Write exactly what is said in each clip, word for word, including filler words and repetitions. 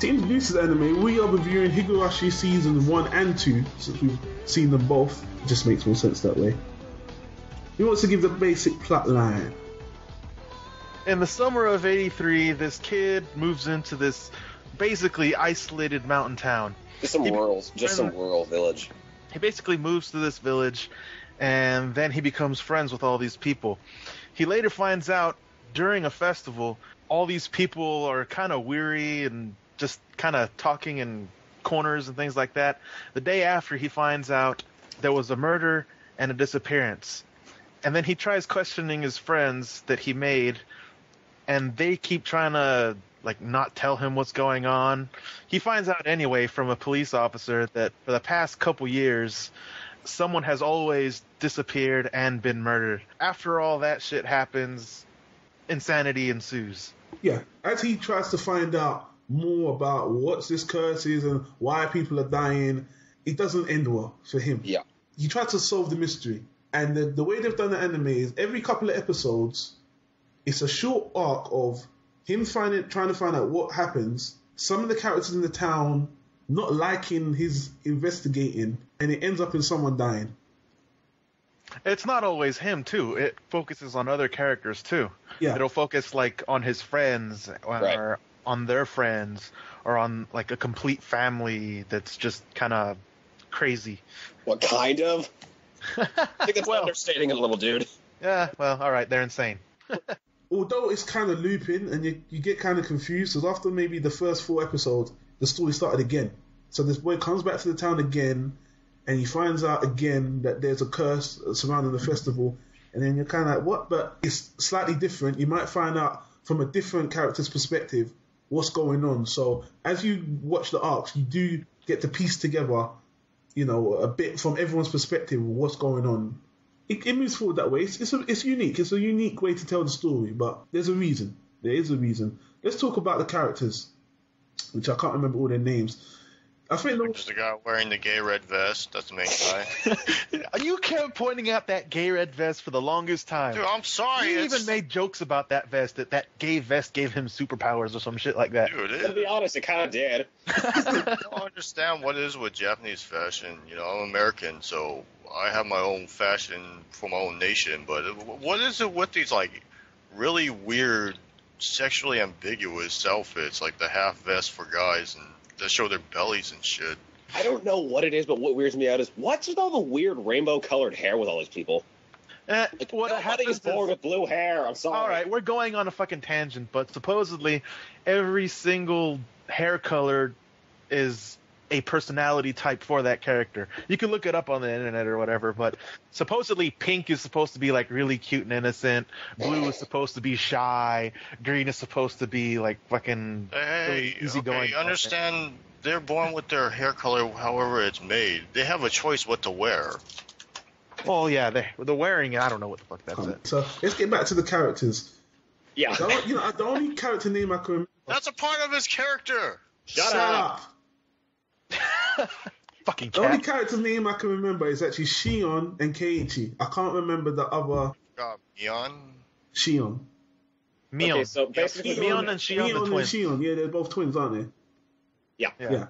To introduce this anime, we are reviewing Higurashi seasons one and two, since we've seen them both. It just makes more sense that way. He wants to give the basic plotline. In the summer of eighty-three, this kid moves into this basically isolated mountain town. Just some he, rural, just some rural village. He basically moves to this village, and then he becomes friends with all these people. He later finds out during a festival, all these people are kind of weary and just kind of talking in corners and things like that. The day after, he finds out there was a murder and a disappearance. And then he tries questioning his friends that he made, and they keep trying to, like, not tell him what's going on. He finds out anyway from a police officer that for the past couple years, someone has always disappeared and been murdered. After all that shit happens, insanity ensues. Yeah, as he tries to find out more about what this curse is and why people are dying, it doesn't end well for him. Yeah, he tries to solve the mystery, and the, the way they've done the anime is every couple of episodes, it's a short arc of him finding, trying to find out what happens. Some of the characters in the town not liking his investigating, and it ends up in someone dying. It's not always him, too. It focuses on other characters, too. Yeah, it'll focus like on his friends or. Right. On their friends, or on like a complete family that's just kind of crazy. What kind of? I think that's well, understating it a little, dude. Yeah, well, all right, they're insane. Although it's kind of looping, and you, you get kind of confused, because after maybe the first four episodes, the story started again. So this boy comes back to the town again, and he finds out again that there's a curse surrounding the festival, and then you're kind of like, what? But it's slightly different. You might find out from a different character's perspective what's going on. So as you watch the arcs, you do get to piece together, you know, a bit from everyone's perspective what's going on. It, it moves forward that way. It's it's, a, it's unique. It's a unique way to tell the story, but there's a reason. There is a reason. Let's talk about the characters, which I can't remember all their names. I think the, the guy wearing the gay red vest. That's me. You kept pointing out that gay red vest for the longest time. Dude, I'm sorry. You it's... even made jokes about that vest, that that gay vest gave him superpowers or some shit like that. Dude, it... to be honest, it kind of did. I don't understand what it is with Japanese fashion. You know, I'm American, so I have my own fashion for my own nation. But what is it with these like really weird, sexually ambiguous outfits, like the half vest for guys and that show their bellies and shit? I don't know what it is, but what weirds me out is what's with all the weird rainbow-colored hair with all these people? Uh, like, what nobody's born with blue hair. I'm sorry. All right, we're going on a fucking tangent, but supposedly every single hair color is a personality type for that character. You can look it up on the internet or whatever, but supposedly pink is supposed to be like really cute and innocent, blue is supposed to be shy, green is supposed to be like fucking hey, really easygoing. Okay, you understand they're born with their hair color however it's made. They have a choice what to wear. Well, yeah, they, the wearing, I don't know what the fuck that's um, it. So let's get back to the characters. Yeah. The, you know, the only character name I can remember. That's a part of his character! Shut, Shut up! up. Fucking cat. The only character name I can remember is actually Shion and Keiichi. I can't remember the other. Uh, Mion? Shion. Mion. Okay, so basically Mion, Mion and Shion Mion are twins. And Shion, yeah, they're both twins, aren't they? Yeah. Yeah. yeah.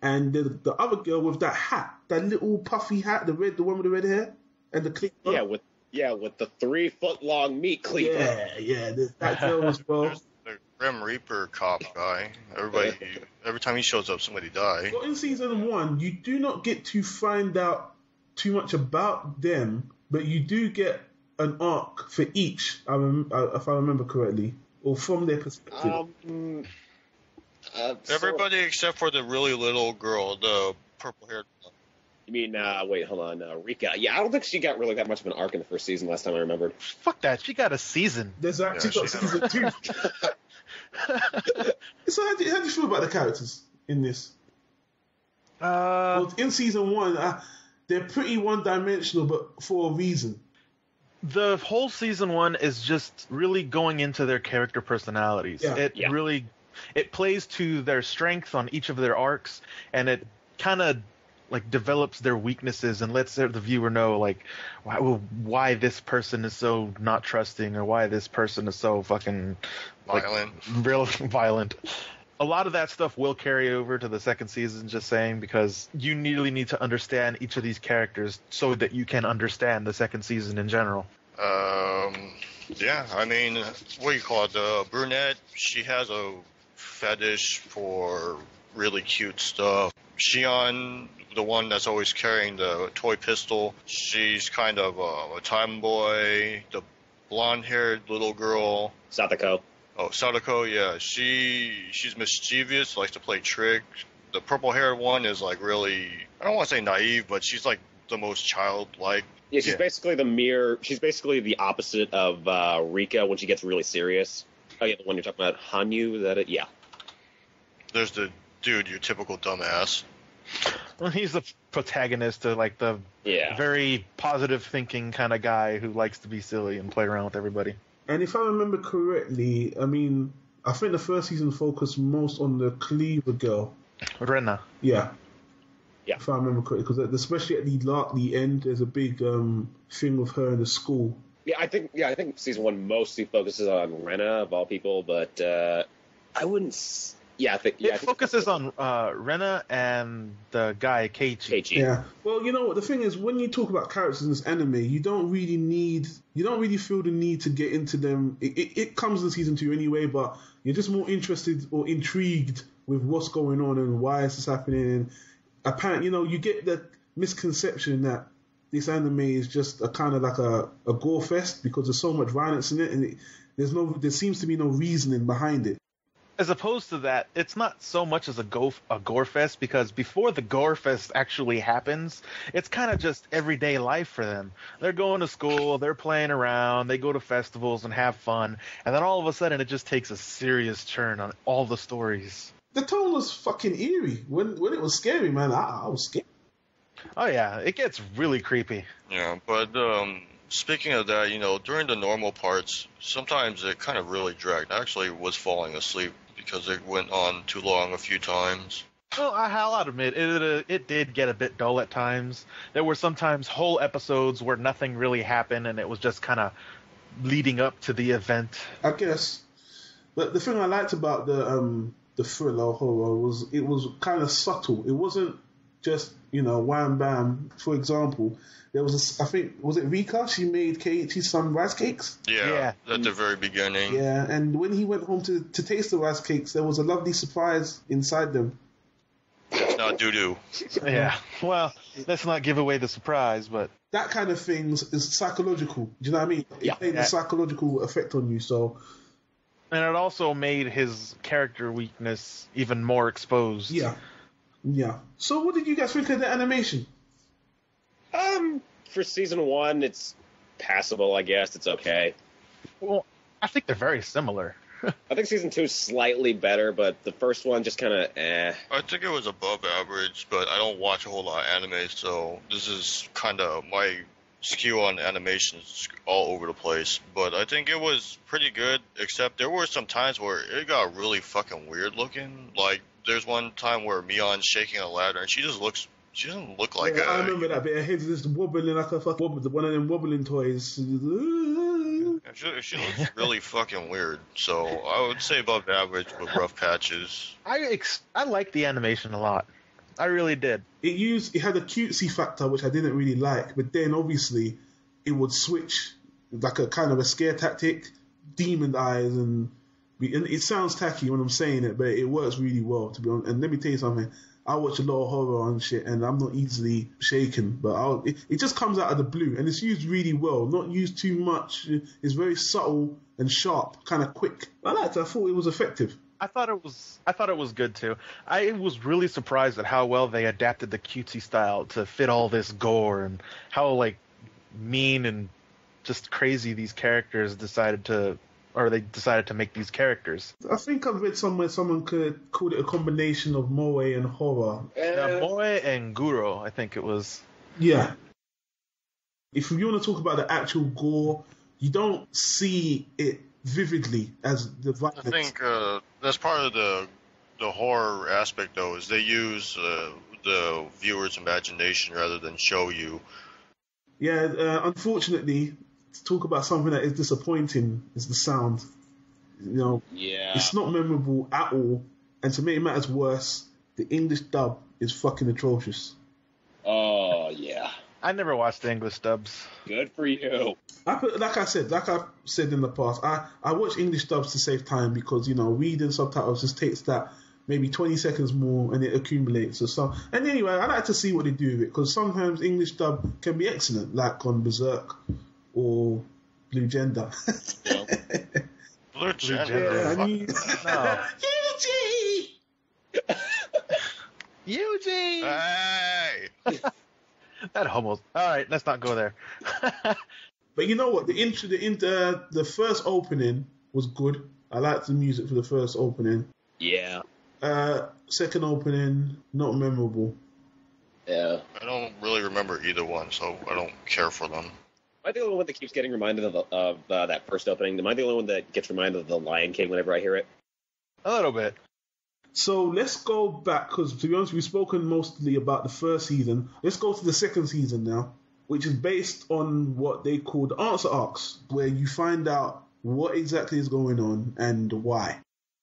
And the, the other girl with that hat, that little puffy hat, the red, the one with the red hair, and the cleaver. Yeah, with yeah, with the three foot long meat cleaver. Yeah, yeah, this, that girl was well. The Grim Reaper cop guy. Everybody, every time he shows up, somebody dies. Well, in season one, you do not get to find out too much about them, but you do get an arc for each, if I remember correctly, or from their perspective. Um, uh, everybody so, except for the really little girl, the purple-haired one. You mean, uh, wait, hold on, uh, Rika. Yeah, I don't think she got really that much of an arc in the first season last time I remembered. Fuck that, she got a season. There's actually yeah, got season two. So how do, how do you feel about the characters in this? Uh, well, in season one, uh, they're pretty one-dimensional, but for a reason. The whole season one is just really going into their character personalities. Yeah. It yeah. really, it plays to their strengths on each of their arcs, and it kind of like develops their weaknesses and lets the viewer know like why, why this person is so not trusting or why this person is so fucking violent, like, real violent. a lot of that stuff will carry over to the second season, just saying, because you really need to understand each of these characters so that you can understand the second season in general. Um, yeah, I mean, what do you call it? The brunette, she has a fetish for really cute stuff. Shion, the one that's always carrying the toy pistol, she's kind of a, a tomboy. The blonde-haired little girl, Satoko. Oh, Satoko, yeah. She she's mischievous, likes to play tricks. The purple-haired one is like really, I don't want to say naive, but she's like the most childlike. Yeah, she's yeah. basically the mere, she's basically the opposite of uh, Rika when she gets really serious. Oh, yeah, the one you're talking about, Hanyu, is that it? Yeah. There's the dude, your typical dumbass. Well, he's the protagonist of like the yeah. very positive thinking kind of guy who likes to be silly and play around with everybody. And if I remember correctly, I mean, I think the first season focused most on the cleaver girl, Rena. Yeah, yeah. If I remember correctly, because especially at the last, the end, there's a big um, thing with her in the school. Yeah, I think. Yeah, I think season one mostly focuses on Rena of all people, but uh, I wouldn't. S- Yeah, I think, yeah, it I think focuses on uh, Rena and the guy Keiichi. Keiichi. Yeah. Well, you know what the thing is, when you talk about characters in this anime, you don't really need, you don't really feel the need to get into them. It, it, it comes in season two anyway, but you're just more interested or intrigued with what's going on and why this is happening. And apparently, you know, you get the misconception that this anime is just a kind of like a, a gore fest because there's so much violence in it, and it, there's no, there seems to be no reasoning behind it. As opposed to that, it's not so much as a, go- a gore fest, because before the gore fest actually happens, it's kind of just everyday life for them. They're going to school, they're playing around, they go to festivals and have fun, and then all of a sudden it just takes a serious turn on all the stories. The tone was fucking eerie. When when it was scary, man, I, I was scared. Oh yeah, it gets really creepy. Yeah, but... um. Speaking of that, you know, during the normal parts, sometimes it kind of really dragged. I actually was falling asleep because it went on too long a few times. Well, I'll admit, it, it, it did get a bit dull at times. There were sometimes whole episodes where nothing really happened and it was just kind of leading up to the event. I guess. But the thing I liked about the, um, the thriller horror was it was kind of subtle. It wasn't just, you know, wham bam. For example, there was a, I think, was it Rika? She made Keiichi some rice cakes? Yeah, yeah, at the very beginning. Yeah, and when he went home to, to taste the rice cakes, there was a lovely surprise inside them. It's not doo-doo. Yeah, well, let's not give away the surprise, but... That kind of thing is psychological, do you know what I mean? It yeah, made yeah. a psychological effect on you, so... And it also made his character weakness even more exposed. Yeah, yeah. So what did you guys think of the animation? Um, for season one, it's passable, I guess. It's okay. Well, I think they're very similar. I think season two is slightly better, but the first one just kind of eh. I think it was above average, but I don't watch a whole lot of anime, so this is kind of my skew on animations all over the place. But I think it was pretty good, except there were some times where it got really fucking weird looking. Like, there's one time where Mion's shaking a ladder, and she just looks... She doesn't look like yeah, a... I remember that bit. Her head's just wobbling like a fucking... One of them wobbling toys. She, she looks really fucking weird. So I would say above average with rough patches. I ex- I liked the animation a lot. I really did. It used... It had a cutesy factor, which I didn't really like. But then, obviously, it would switch like a kind of a scare tactic. Demon eyes and... and it sounds tacky when I'm saying it, but it works really well, to be honest. And let me tell you something. I watch a lot of horror and shit, and I'm not easily shaken. But I'll, it, it just comes out of the blue, and it's used really well. Not used too much. It's very subtle and sharp, kind of quick. I liked it. I thought it was effective. I thought it was. I thought it was good too. I was really surprised at how well they adapted the cutesy style to fit all this gore, and how like mean and just crazy these characters decided to. Or they decided to make these characters. I think I've read somewhere someone could call it a combination of moe and horror. Uh, yeah, moe and guro, I think it was. Yeah. If you want to talk about the actual gore, you don't see it vividly as the violence. I think uh, that's part of the the horror aspect, though, is they use uh, the viewer's imagination rather than show you. Yeah, uh, unfortunately... To talk about something that is disappointing is the sound. You know, yeah. It's not memorable at all. And to make matters worse, the English dub is fucking atrocious. Oh, yeah. I never watched the English dubs. Good for you. I put, like I said, like I've said in the past, I, I watch English dubs to save time because, you know, reading subtitles just takes that maybe twenty seconds more and it accumulates or something. And anyway, I like to see what they do with it because sometimes English dub can be excellent, like on Berserk or Blue Gender. Well, Blue Gender. I mean, no. Eugene! Eugene! Hey! That humbles. All right, let's not go there. But you know what? The intro, the in, uh, the first opening was good. I liked the music for the first opening. Yeah. Uh, second opening, not memorable. Yeah. I don't really remember either one, so I don't care for them. Am I the only one that keeps getting reminded of, of uh, that first opening? Am I the only one that gets reminded of The Lion King whenever I hear it? A little bit. So let's go back, because to be honest, we've spoken mostly about the first season. Let's go to the second season now, which is based on what they call the answer arcs, where you find out what exactly is going on and why.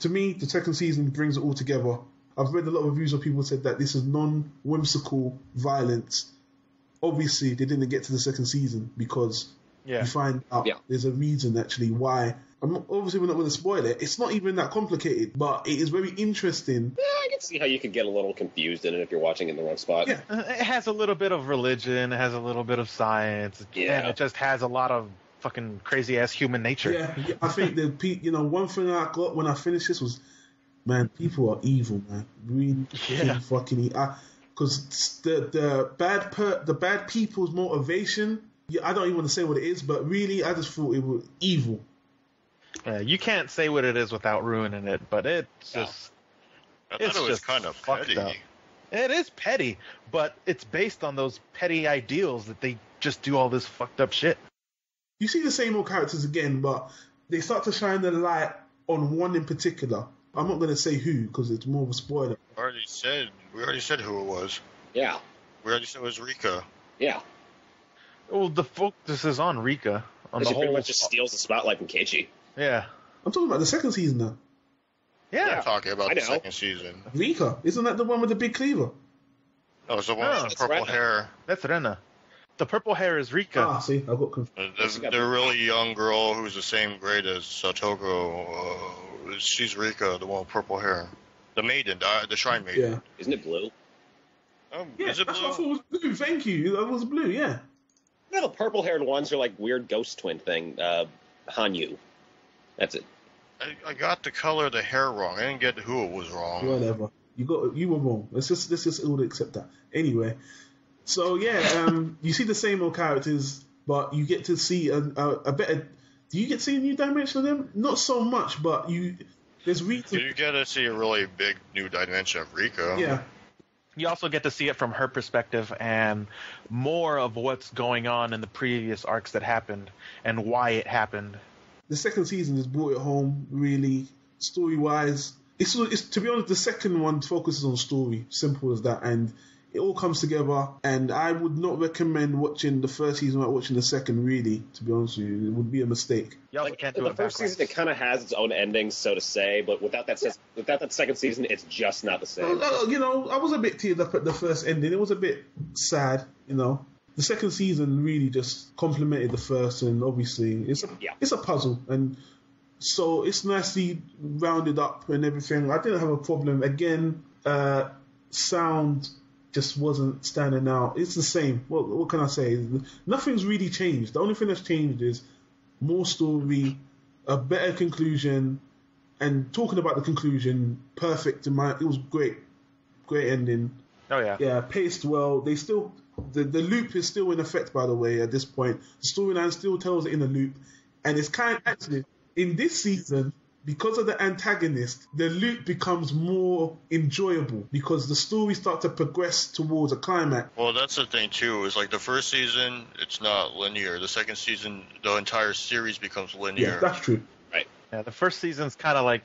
To me, the second season brings it all together. I've read a lot of reviews where people said that this is non-whimsical violence. Obviously, they didn't get to the second season because yeah. you find out yeah. there's a reason actually why. I'm not, obviously, we're not going to spoil it. It's not even that complicated, but it is very interesting. Yeah, I can see how you could get a little confused in it if you're watching it in the wrong spot. Yeah. It has a little bit of religion. It has a little bit of science. Yeah. And it just has a lot of fucking crazy-ass human nature. Yeah, I think the pe- you know, one thing I got when I finished this was, man, people are evil, man. Really yeah. fucking evil. Because the, the, bad per- the bad people's motivation, yeah, I don't even want to say what it is, but really, I just thought it was evil. Yeah, you can't say what it is without ruining it, but it's just yeah. I thought it's it was just kind of petty. Up. It is petty, but it's based on those petty ideals that they just do all this fucked up shit. You see the same old characters again, but they start to shine the light on one in particular. I'm not going to say who because it's more of a spoiler. I already said we already said who it was. Yeah, we already said it was Rika. Yeah. Well, the focus is on Rika. On the she whole pretty much just steals the spotlight from Keiichi. Yeah. I'm talking about the second season now. Yeah. yeah I'm talking about the second season. Rika, isn't that the one with the big cleaver? No, it's the one no, with the purple Rena. hair. That's Rena. The purple hair is Rika. Ah, see, I got confused. There's a really young girl who's the same grade as Satoko. Uh, she's Rika, the one with purple hair. The maiden, uh, the shrine maiden. Yeah. Isn't it blue? Um, yeah, is it that's blue? What I thought was blue. Thank you. That was blue, yeah. No, the purple-haired ones are like weird ghost twin thing. Uh, Hanyu. That's it. I, I got the color of the hair wrong. I didn't get who it was wrong. Whatever. You got you were wrong. Let's just let's just all accept that. Anyway, so yeah, um, you see the same old characters, but you get to see a, a, a better. Do you get to see a new dimension of them? Not so much, but you there's reason. You get to see a really big new dimension of Rika. Yeah. You also get to see it from her perspective and more of what's going on in the previous arcs that happened and why it happened. The second season has brought it home, really, story-wise. It's, it's to be honest, the second one focuses on story, simple as that, and it all comes together. And I would not recommend watching the first season without watching the second, really, to be honest with you. It would be a mistake. Yeah, like, can't do the it first backwards. Season, it kind of has its own ending, so to say, but without that, yeah. se- without that second season, it's just not the same. Uh, uh, you know, I was a bit teared up at the first ending. It was a bit sad, you know. The second season really just complemented the first, and obviously it's a, yeah. it's a puzzle, and so it's nicely rounded up and everything. I didn't have a problem. Again, uh, sound just wasn't standing out. It's the same. What, what can I say? Nothing's really changed. The only thing that's changed is more story, a better conclusion, and talking about the conclusion, perfect. In my, it was great. Great ending. Oh, yeah. Yeah, paced well. They still... The the loop is still in effect, by the way, at this point. The storyline still tells it in a loop. And it's kind of actually, in this season, because of the antagonist, the loop becomes more enjoyable because the story starts to progress towards a climax. Well, that's the thing, too, is like the first season, it's not linear. The second season, the entire series becomes linear. Yeah, that's true. Right. Yeah, the first season's kind of like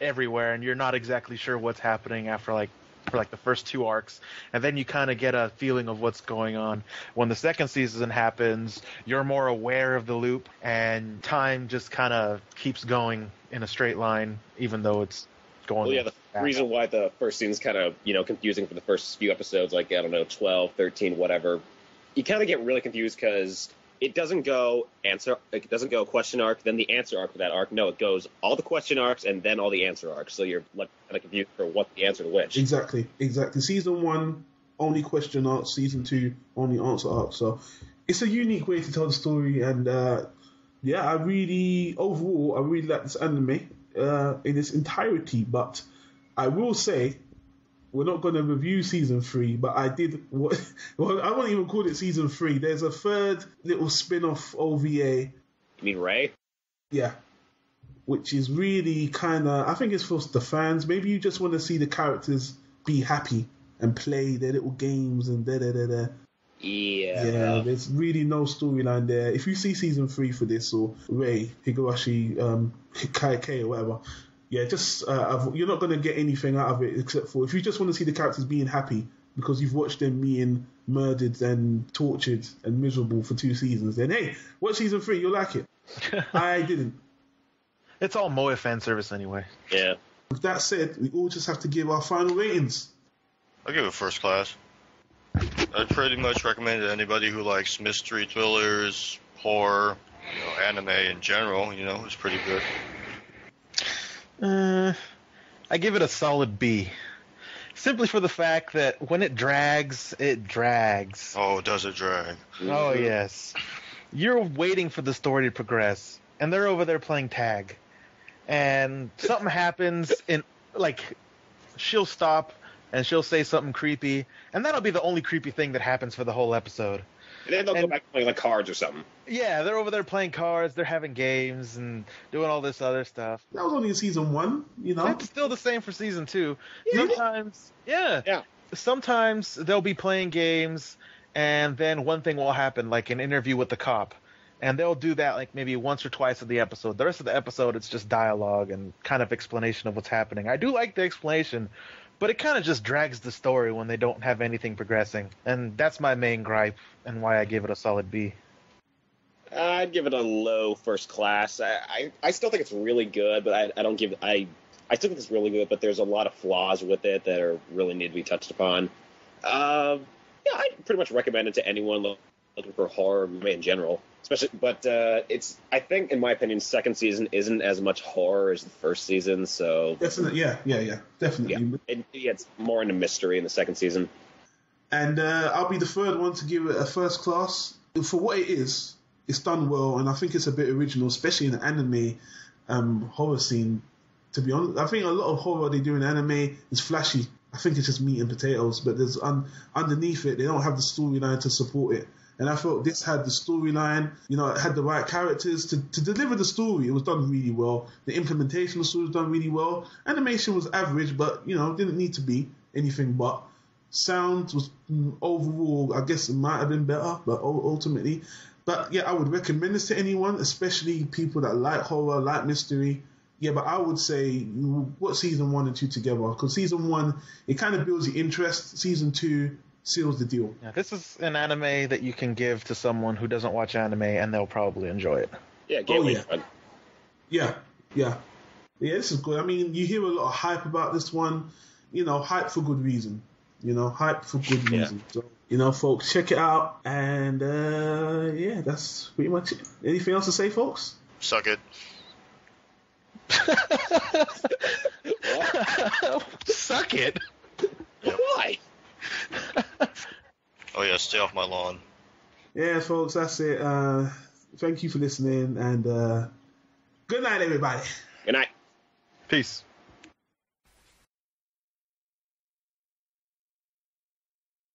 everywhere, and you're not exactly sure what's happening after like for like the first two arcs, and then you kind of get a feeling of what's going on. When the second season happens, you're more aware of the loop, and time just kind of keeps going in a straight line, even though it's going. Well, yeah, the back. reason why the first scene is kind of, you know, confusing for the first few episodes, like, I don't know, twelve, thirteen, whatever, you kind of get really confused because it doesn't go answer, it doesn't go question arc, then the answer arc for that arc. No, it goes all the question arcs and then all the answer arcs. So you're like kind of confused for what the answer to which. Exactly, exactly. Season one, only question arcs. Season two, only answer arcs. So it's a unique way to tell the story, and uh, yeah, I really, overall, I really like this anime uh, in its entirety, but I will say, we're not going to review season three, but I did, what, well, I won't even call it season three, there's a third little spin-off O V A. You mean Ray? Yeah. Which is really kind of, I think it's for the fans, maybe you just want to see the characters be happy and play their little games and da da da da. Yeah. Yeah, there's really no storyline there. If you see season three for this, or Rei, Higurashi, um, Keiichi, or whatever, yeah, just uh, you're not going to get anything out of it except for if you just want to see the characters being happy because you've watched them being murdered and tortured and miserable for two seasons. Then, hey, watch season three, you'll like it. I didn't. It's all Moe fan service anyway. Yeah. With that said, we all just have to give our final ratings. I'll give it first class. I pretty much recommend it to anybody who likes mystery thrillers, horror, you know, anime in general. You know, it's pretty good. Uh, I give it a solid B, simply for the fact that when it drags, it drags. Oh, does it drag? Oh yes. You're waiting for the story to progress, and they're over there playing tag, and something happens, and like, she'll stop. And she'll say something creepy, and that'll be the only creepy thing that happens for the whole episode. And then they'll and, go back to playing like cards or something. Yeah, they're over there playing cards, they're having games, and doing all this other stuff. That was only in season one, you know? It's still the same for season two. Yeah. Sometimes, yeah. yeah. Sometimes they'll be playing games, and then one thing will happen, like an interview with the cop. And they'll do that like maybe once or twice in the episode. The rest of the episode, it's just dialogue and kind of explanation of what's happening. I do like the explanation, but it kind of just drags the story when they don't have anything progressing. And that's my main gripe and why I give it a solid B. I'd give it a low first class. I, I, I still think it's really good, but I, I don't give I I still think it's really good, but there's a lot of flaws with it that are really need to be touched upon. Uh, yeah, I'd pretty much recommend it to anyone looking for horror in general. Especially, but uh, it's I think in my opinion, second season isn't as much horror as the first season, so definitely, yeah, yeah, yeah, definitely. Yeah. It, it's more into mystery in the second season. And uh, I'll be the third one to give it a first class for what it is. It's done well, and I think it's a bit original, especially in the anime um, horror scene. To be honest, I think a lot of horror they do in anime is flashy. I think it's just meat and potatoes, but there's un- underneath it they don't have the storyline to support it. And I felt this had the storyline, you know, it had the right characters to, to deliver the story. It was done really well. The implementation of the story was done really well. Animation was average, but, you know, didn't need to be anything but. Sound was overall, I guess it might have been better, but ultimately. But, yeah, I would recommend this to anyone, especially people that like horror, like mystery. Yeah, but I would say watch season one and two together, because season one, it kind of builds the interest. Season two seals the deal. Yeah, this is an anime that you can give to someone who doesn't watch anime, and they'll probably enjoy it. Yeah, gateway oh, yeah. fun. Yeah, yeah, yeah. This is good. I mean, you hear a lot of hype about this one. You know, hype for good reason. You know, hype for good reason. Yeah. So, you know, folks, check it out. And uh, yeah, that's pretty much it. Anything else to say, folks? Suck it. Suck it. Why? Oh yeah, stay off my lawn. Yeah, folks, that's it. Uh, thank you for listening, and uh, good night, everybody. Good night. Peace.